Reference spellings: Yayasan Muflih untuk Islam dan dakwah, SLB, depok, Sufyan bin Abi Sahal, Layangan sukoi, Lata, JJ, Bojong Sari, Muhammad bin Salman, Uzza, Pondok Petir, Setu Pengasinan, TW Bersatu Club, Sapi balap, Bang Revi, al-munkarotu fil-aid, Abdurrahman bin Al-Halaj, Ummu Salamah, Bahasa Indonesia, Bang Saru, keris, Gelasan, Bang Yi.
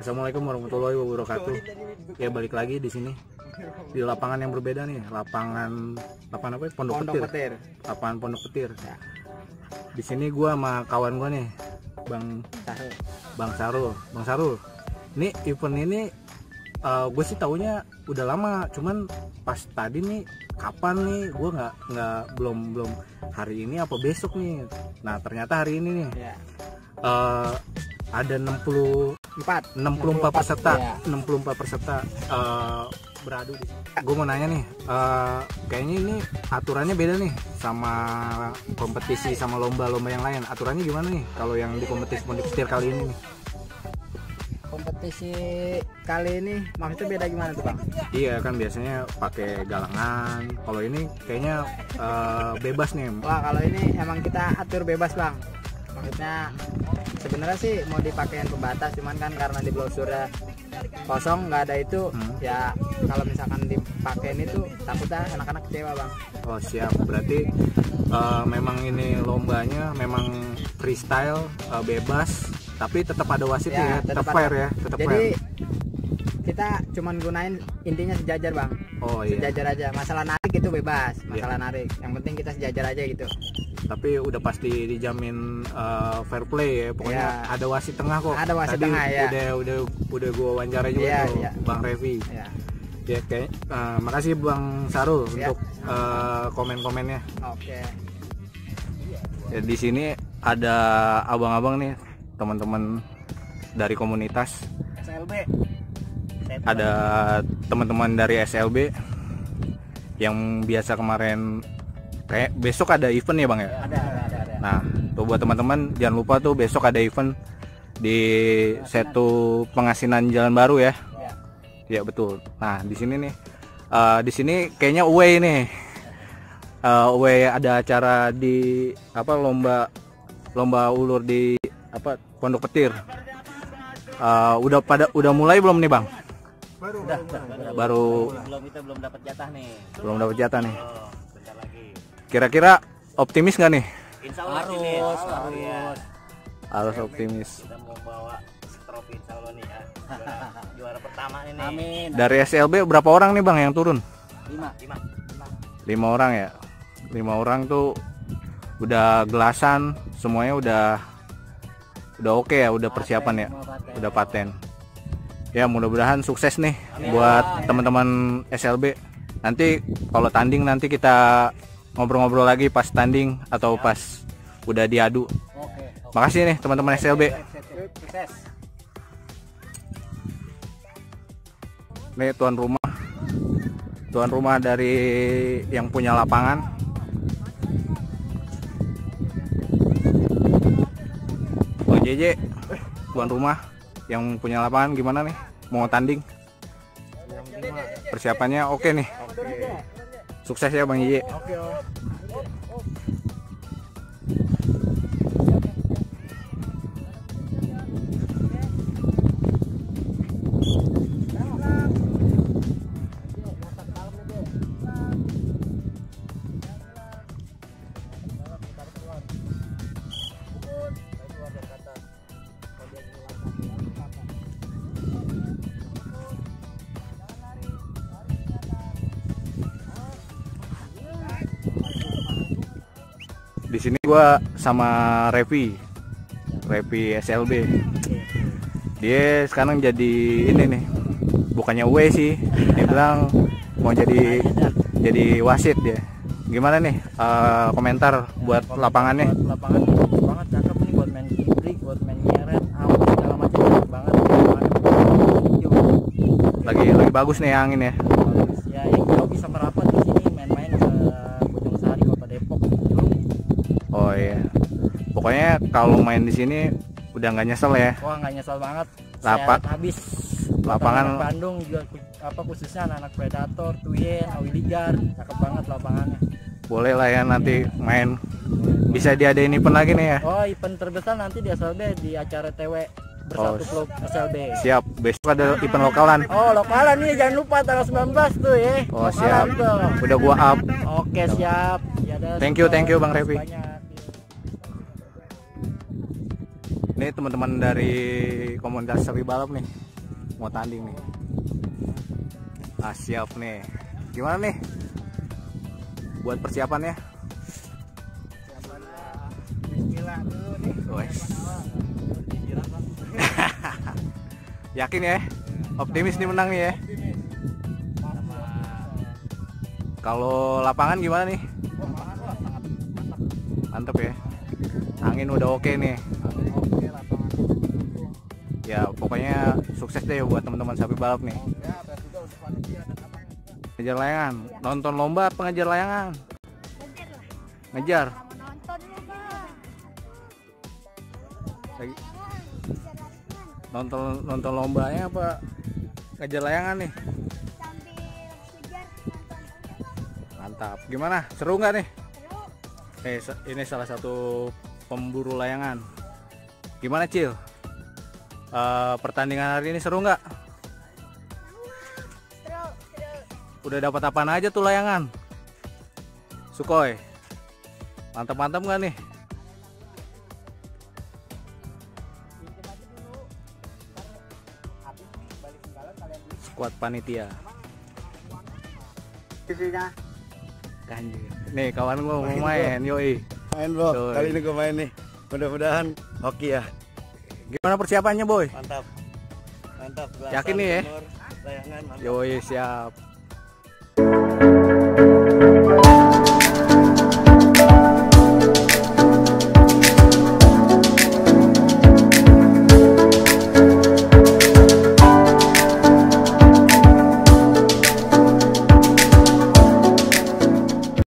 Assalamualaikum warahmatullahi wabarakatuh. Ya, balik lagi di sini di lapangan yang berbeda nih, lapangan apa? Pondok Petir. Lapangan Pondok Petir. Ya. Di sini gua sama kawan gua nih, Bang Saru. Ini event ini gue sih taunya udah lama, cuman pas tadi nih kapan nih gue belum hari ini apa besok nih. Nah, ternyata hari ini nih. Ya. Ada 64 peserta, ya. 64 peserta beradu di sini. Gue mau nanya nih, kayaknya ini aturannya beda nih sama kompetisi sama lomba-lomba yang lain. Aturannya gimana nih kalau yang di kompetisi Pondok Petir kali ini nih? Kompetisi kali ini maksudnya beda gimana tuh, Bang? Iya, kan biasanya pakai galangan. Kalau ini kayaknya bebas nih. Wah, kalau ini emang kita atur bebas, Bang. Maksudnya sebenarnya sih mau dipakein pembatas, cuman kan karena di blosurnya kosong, nggak ada itu. Ya kalau misalkan dipakein itu takutnya anak-anak kecewa, Bang. Oh, siap. Berarti memang ini lombanya memang freestyle, bebas, tapi tetap ada wasit ya, tetap fair ya, tetap fair. Kita cuman gunain intinya sejajar, Bang. Oh, iya. Sejajar aja. Masalah narik itu bebas, masalah narik. Yang penting kita sejajar aja gitu. Tapi udah pasti dijamin fair play ya, pokoknya ada wasit tengah kok. Ada wasit tengah ya. Udah gua wawancara juga tuh, Bang Revi. Iya. Ya, kayak makasih Bang Saru untuk komen-komennya. Oke. Ya, di sini ada abang-abang nih, teman-teman dari komunitas SLB. Ada teman-teman dari SLB yang biasa kemarin. Kayak besok ada event ya, Bang ya? Ada. Nah, tuh buat teman-teman jangan lupa tuh besok ada event di Setu Pengasinan Jalan Baru ya. Ya, betul. Nah, di sini nih di sini kayaknya away nih. Away ada acara di apa lomba ulur di apa Pondok Petir. Udah mulai belum nih, Bang? Baru. Belum dapat jatah nih. Kira-kira optimis nggak nih? Insya Allah harus optimis. Kita mau bawa trofi insya Allah nih ya. Juara pertama ini. Amin. Dari SLB berapa orang nih, Bang, yang turun? 5. 5 orang ya. 5 orang tuh udah gelasan, semuanya udah oke ya, udah persiapan ya. Udah paten. Ya, mudah-mudahan sukses nih. Amin. Buat teman-teman SLB. Nanti kalau tanding nanti kita ngobrol-ngobrol lagi pas tanding atau pas udah diadu. Oke. Makasih nih teman-teman SLB. Nih tuan rumah dari yang punya lapangan. Oh, JJ, tuan rumah yang punya lapangan, gimana nih? Mau tanding? Persiapannya oke nih. Sukses ya, Bang Yi. Di sini gua sama Revi SLB. Dia sekarang jadi ini nih. Bukannya UE sih. Dia bilang mau jadi wasit dia. Gimana nih komentar buat lapangannya? Lapangan bagus banget, cakep nih buat main kiprik, buat main nyeret, out segala macam banget. Lagi bagus nih angin ya. Bagus ya, yang hobi sama rapat di sini main-main ke Bojong Sari, Kota Depok. Oh iya, pokoknya kalau main di sini udah nggak nyesel ya. Wah, nggak nyesel banget. Lapak habis. Lapangan Bandung juga apa khususnya anak predator, Tuyen, Awiligar, cakep banget lapangannya. Boleh lah ya nanti main. Bisa diadain event lagi nih ya. Oh, event terbesar nanti di SLB di acara TW Bersatu Club SLB. Siap, besok ada event lokalan. Oh, lokalan nih jangan lupa tanggal 19 tuh ya. Oh, lokalan siap. Tuh. Udah gua up. Oke, siap. Ya, thank you Bang Revi. Ini teman-teman dari komunitas Sapi Balap nih mau tanding nih. Ah, siap nih. Gimana nih buat persiapannya? Bismillah dulu nih. Yakin ya? Optimis nih menang nih ya? Kalau lapangan gimana nih? Mantep ya. Angin udah oke nih. Ya pokoknya sukses deh buat teman-teman Sapi Balap nih. Ngejar layangan, nonton lomba apa ngejar layangan? Ngejar. Lagi. Nonton lombanya apa ngejar layangan nih? Mantap. Gimana? Seru nggak nih? Ini salah satu pemburu layangan. Gimana Cil? Pertandingan hari ini seru nggak? Seru. Udah dapat apaan aja tuh layangan? Sukoi. Mantap-mantap nggak nih? Skuad panitia. Nih kawan gue mau main, yoi. Main bro, yoi. Kali ini gue main nih. Mudah-mudahan hoki ya. Gimana persiapannya boy? Mantap, mantap. Yakin nih ya? Layangan, mantap. Yoi siap.